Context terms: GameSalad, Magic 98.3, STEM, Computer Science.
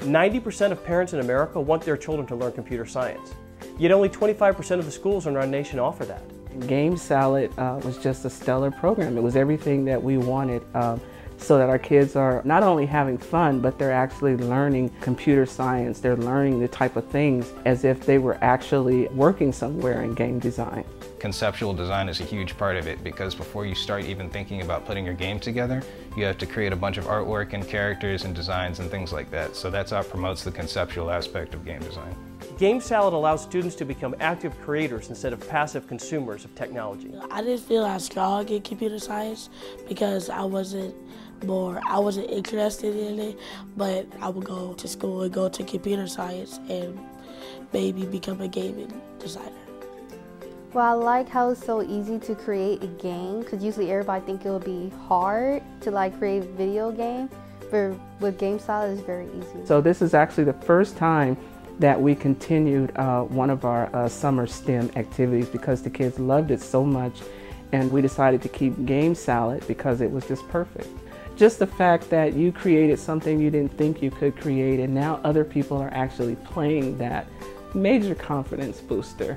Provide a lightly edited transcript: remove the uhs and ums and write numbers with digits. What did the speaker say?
90% of parents in America want their children to learn computer science, yet only 25% of the schools in our nation offer that. GameSalad was just a stellar program. It was everything that we wanted so that our kids are not only having fun, but they're actually learning computer science. They're learning the type of things as if they were actually working somewhere in game design. Conceptual design is a huge part of it, because before you start even thinking about putting your game together, you have to create a bunch of artwork and characters and designs and things like that. So that's how it promotes the conceptual aspect of game design. GameSalad allows students to become active creators instead of passive consumers of technology. I didn't feel I was strong in computer science because I wasn't interested in it, but I would go to school and go to computer science and maybe become a gaming designer. Well, I like how it's so easy to create a game, because usually everybody think it would be hard to create a video game, but with GameSalad it's very easy. So this is actually the first time that we continued one of our summer STEM activities, because the kids loved it so much, and we decided to keep GameSalad because it was just perfect. Just the fact that you created something you didn't think you could create and now other people are actually playing that, major confidence booster.